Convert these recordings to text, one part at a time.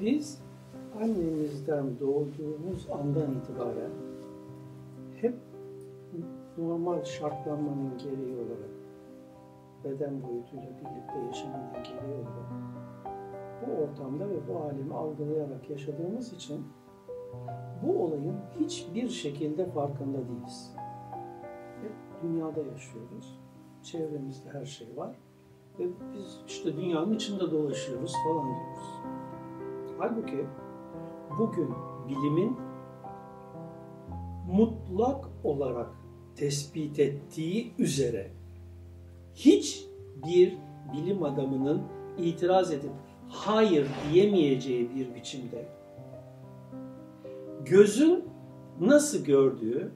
Biz annemizden doğduğumuz andan itibaren hep normal şartlanmanın gereği olarak, beden boyutuyla birlikte yaşamanın gereği olarak bu ortamda ve bu alemi algılayarak yaşadığımız için bu olayın hiçbir şekilde farkında değiliz. Hep dünyada yaşıyoruz, çevremizde her şey var ve biz işte dünyanın içinde dolaşıyoruz falan diyoruz. Halbuki bugün bilimin mutlak olarak tespit ettiği üzere hiçbir bilim adamının itiraz edip hayır diyemeyeceği bir biçimde gözün nasıl gördüğü,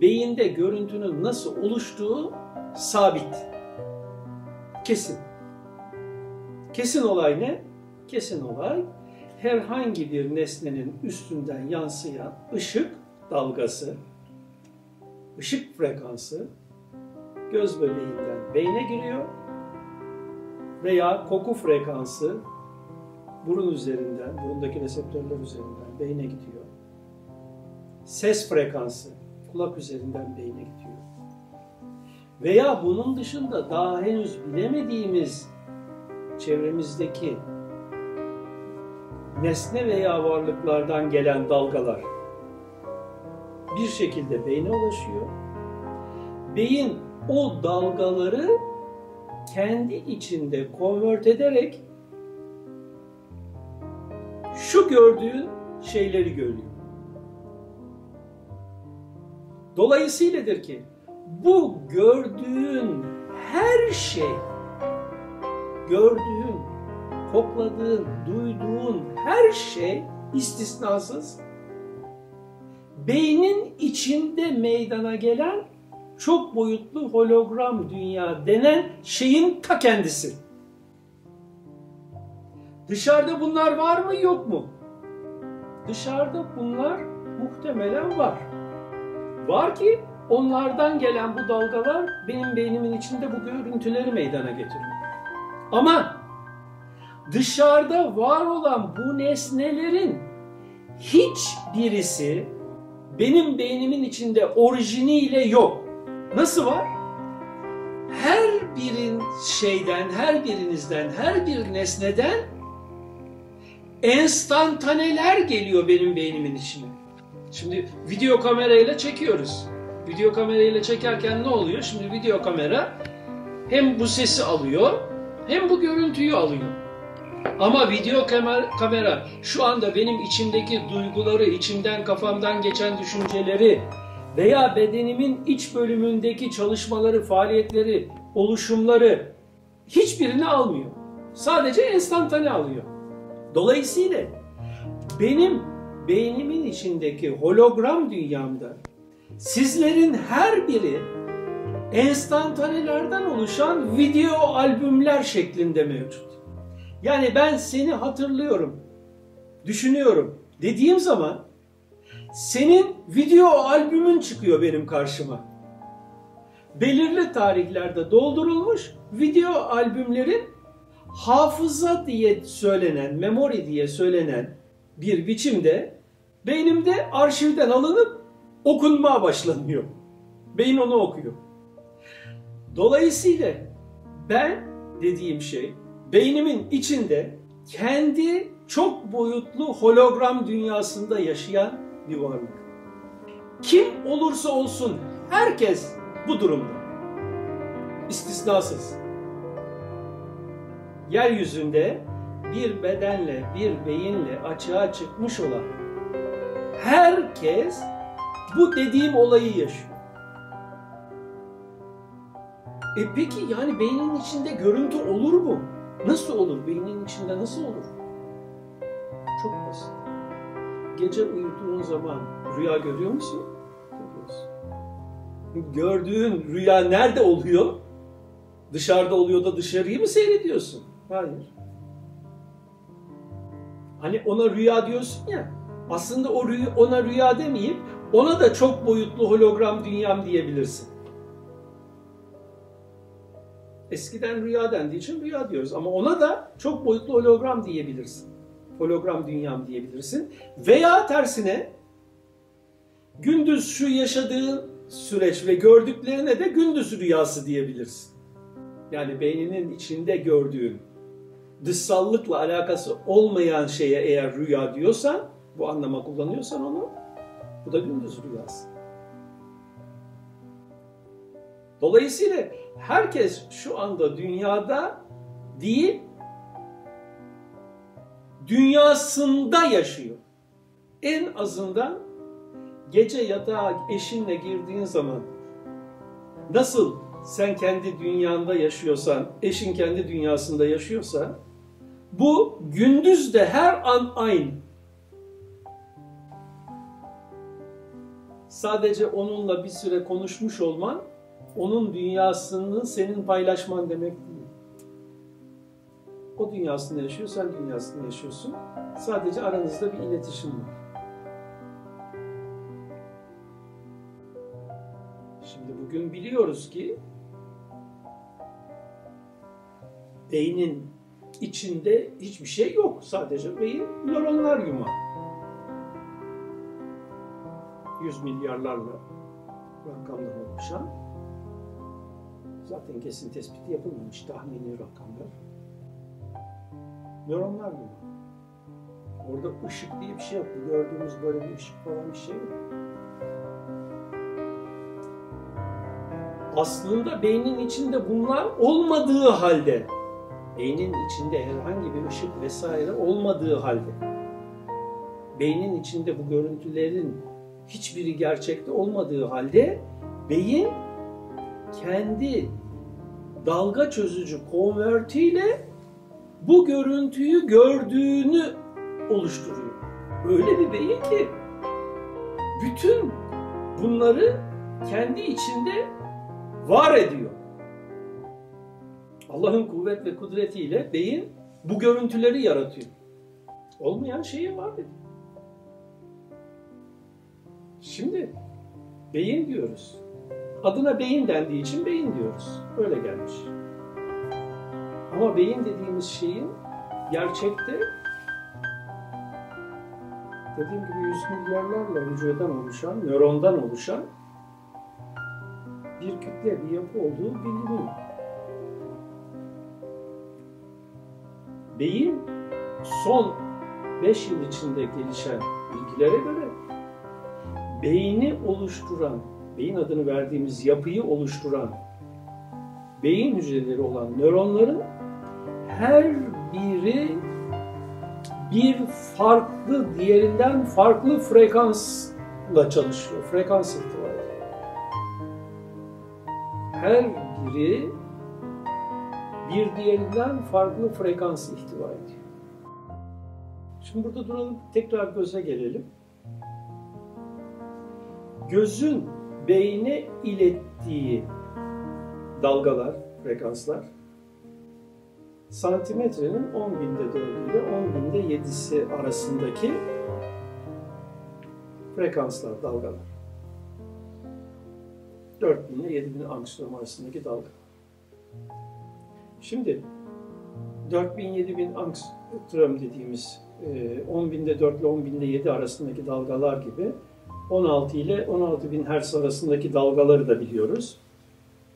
beyinde görüntünün nasıl oluştuğu sabit, kesin. Kesin olay ne? Kesin olay herhangi bir nesnenin üstünden yansıyan ışık dalgası, ışık frekansı göz bölgeğinden beyne giriyor veya koku frekansı burun üzerinden, burundaki reseptörler üzerinden beyne gidiyor. Ses frekansı kulak üzerinden beyne gidiyor. Veya bunun dışında daha henüz bilemediğimiz çevremizdeki nesne veya varlıklardan gelen dalgalar bir şekilde beyne ulaşıyor. Beyin o dalgaları kendi içinde konvert ederek şu gördüğün şeyleri görüyor. Dolayısıyladır ki bu gördüğün her şey, gördüğün, kokladığın, duyduğun her şey istisnasız beynin içinde meydana gelen çok boyutlu hologram dünya denen şeyin ta kendisi. Dışarıda bunlar var mı, yok mu? Dışarıda bunlar muhtemelen var. Var ki onlardan gelen bu dalgalar benim beynimin içinde bu görüntüleri meydana getiriyor. Ama dışarıda var olan bu nesnelerin hiçbirisi benim beynimin içinde orijiniyle yok. Nasıl var? Her birinizden, her bir nesneden enstantaneler geliyor benim beynimin içine. Şimdi video kamerayla çekiyoruz. Video kamerayla çekerken ne oluyor? Şimdi video kamera hem bu sesi alıyor, hem bu görüntüyü alıyor. Ama video kamera şu anda benim içimdeki duyguları, içimden, kafamdan geçen düşünceleri veya bedenimin iç bölümündeki çalışmaları, faaliyetleri, oluşumları hiçbirini almıyor. Sadece enstantane alıyor. Dolayısıyla benim beynimin içindeki hologram dünyamda sizlerin her biri enstantanelerden oluşan video albümler şeklinde mevcut. Yani ben seni hatırlıyorum, düşünüyorum dediğim zaman senin video albümün çıkıyor benim karşıma. Belirli tarihlerde doldurulmuş video albümlerin hafıza diye söylenen, memori diye söylenen bir biçimde beynimde arşivden alınıp okunmaya başlanıyor. Beyin onu okuyor. Dolayısıyla ben dediğim şey beynimin içinde kendi çok boyutlu hologram dünyasında yaşayan bir varlık. Kim olursa olsun herkes bu durumda. İstisnasız. Yeryüzünde bir bedenle, bir beyinle açığa çıkmış olan herkes bu dediğim olayı yaşıyor. Peki yani beynin içinde görüntü olur mu? Nasıl olur? Beynin içinde nasıl olur? Çok basit. Gece uyuduğun zaman rüya görüyor musun? Görüyorsun. Gördüğün rüya nerede oluyor? Dışarıda oluyor da dışarıyı mı seyrediyorsun? Hayır. Hani ona rüya diyorsun ya, aslında ona rüya demeyip ona da çok boyutlu hologram dünyam diyebilirsin. Eskiden rüya dendiği için rüya diyoruz ama ona da çok boyutlu hologram diyebilirsin. hologram dünyam diyebilirsin. Veya tersine gündüz şu yaşadığın süreç ve gördüklerine de gündüz rüyası diyebilirsin. Yani beyninin içinde gördüğün dışsallıkla alakası olmayan şeye eğer rüya diyorsan, bu anlama kullanıyorsan onu, bu da gündüz rüyası. Dolayısıyla herkes şu anda dünyada değil, dünyasında yaşıyor. En azından gece yatağa eşinle girdiğin zaman nasıl sen kendi dünyanda yaşıyorsan, eşin kendi dünyasında yaşıyorsa, bu gündüz de her an aynı. Sadece onunla bir süre konuşmuş olman, onun dünyasını senin paylaşman demek değil. O dünyasında yaşıyor, sen dünyasında yaşıyorsun. Sadece aranızda bir iletişim var. Şimdi bugün biliyoruz ki beynin içinde hiçbir şey yok. Sadece beyin nöronlar yumağı. 100 milyarlarla rakamlar oluşan, zaten kesin tespiti yapılmamış tahmini rakamlar. Nöronlar mı? Orada ışık diye bir şey yok. Gördüğümüz böyle bir ışık falan bir şey yok. Aslında beynin içinde bunlar olmadığı halde, beynin içinde herhangi bir ışık vesaire olmadığı halde, beynin içinde bu görüntülerin hiçbiri gerçekte olmadığı halde, beyin kendi dalga çözücü konvertiyle bu görüntüyü gördüğünü oluşturuyor. Öyle bir beyin ki bütün bunları kendi içinde var ediyor. Allah'ın kuvvet ve kudretiyle beyin bu görüntüleri yaratıyor. Olmayan şeyi var ediyor. Şimdi beyin diyoruz. Adına beyin dendiği için beyin diyoruz. Öyle gelmiş. Ama beyin dediğimiz şeyin gerçekte dediğim gibi 100 milyarlarla hücreden oluşan, nörondan oluşan bir kütle, bir yapı olduğu biliniyor. Beyin son 5 yıl içinde gelişen bilgilere göre beyni oluşturan, beyin adını verdiğimiz yapıyı oluşturan beyin hücreleri olan nöronların her biri bir farklı, diğerinden farklı frekansla çalışıyor. Frekans irtibatı. Her biri bir diğerinden farklı frekans ihtiva ediyor. Şimdi burada duralım, tekrar göze gelelim. Gözün beyne ilettiği dalgalar, frekanslar, santimetrenin 10.000'de 4'ü ile 10.000'de 7'si arasındaki frekanslar, dalgalar. 4.000 ile 7.000 angstrom arasındaki dalga. Şimdi 4.000-7.000 angstrom dediğimiz 10.000'de 4 ile 10.000'de 7 arasındaki dalgalar gibi 16 ile 16.000 Hz arasındaki dalgaları da biliyoruz.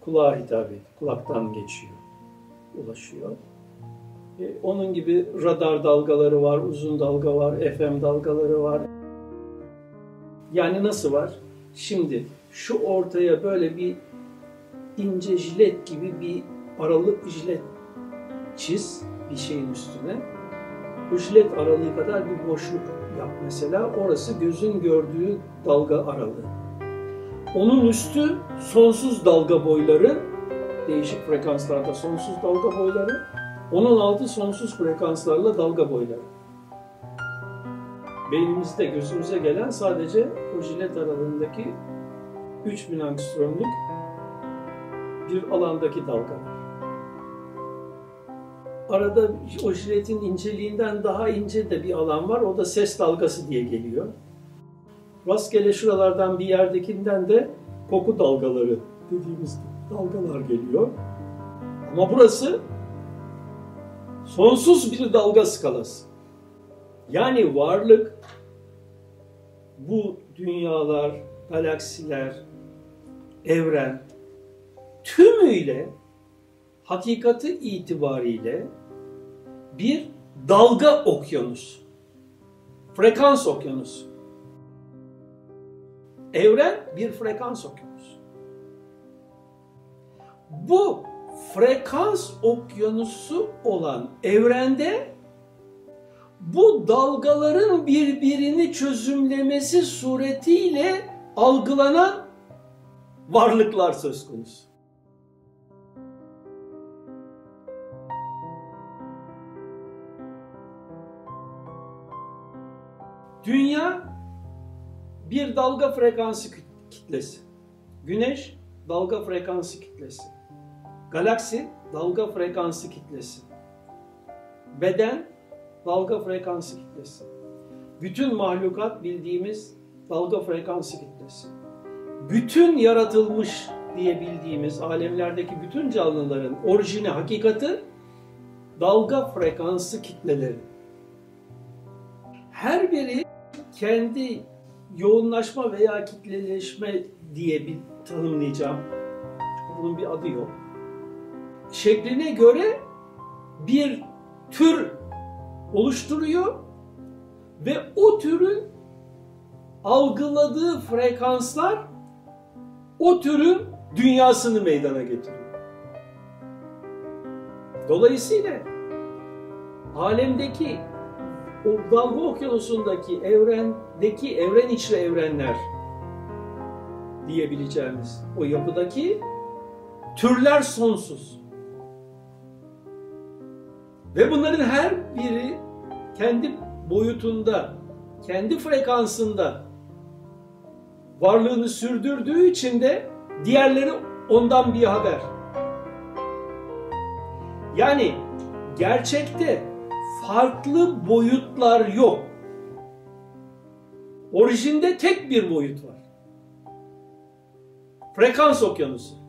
Kulağa hitap ediyor, kulaktan geçiyor, ulaşıyor. Onun gibi radar dalgaları var, uzun dalga var, FM dalgaları var. Yani nasıl var? Şimdi şu ortaya böyle bir ince jilet gibi bir aralık jilet çiz bir şeyin üstüne. Bu jilet aralığı kadar bir boşluk yap mesela. Orası gözün gördüğü dalga aralığı. Onun üstü sonsuz dalga boyları, değişik frekanslarda sonsuz dalga boyları. Onun altı sonsuz frekanslarla dalga boyları. Beynimizde gözümüze gelen sadece o jilet aralığındaki 3000 angstromluk bir alandaki dalga. Arada o jiletin inceliğinden daha ince de bir alan var. O da ses dalgası diye geliyor. Rastgele şuralardan bir yerdekinden de koku dalgaları dediğimiz dalgalar geliyor. Ama burası sonsuz bir dalga skalası. Yani varlık bu dünyalar, galaksiler, evren tümüyle hakikati itibariyle bir dalga okyanus, frekans okyanus. Evren bir frekans okyanus. Bu frekans okyanusu olan evrende bu dalgaların birbirini çözümlemesi suretiyle algılanan varlıklar söz konusu. Dünya bir dalga frekansı kitlesi. Güneş dalga frekansı kitlesi. Galaksi dalga frekansı kitlesi. Beden dalga frekansı kitlesi. Bütün mahlukat bildiğimiz dalga frekansı kitlesi. Bütün yaratılmış diye bildiğimiz alemlerdeki bütün canlıların orijini, hakikati dalga frekansı kitleleri. Her biri kendi yoğunlaşma veya kitleleşme diye bir tanımlayacağım. Bunun bir adı yok. Şekline göre bir tür oluşturuyor ve o türün algıladığı frekanslar o türün dünyasını meydana getiriyor. Dolayısıyla alemdeki o dalga okyanusundaki evrendeki evren içli evrenler diyebileceğimiz o yapıdaki türler sonsuz. Ve bunların her biri kendi boyutunda, kendi frekansında varlığını sürdürdüğü için de diğerleri ondan bir haber. Yani gerçekte farklı boyutlar yok. Orijinde tek bir boyut var. Frekans okyanusu.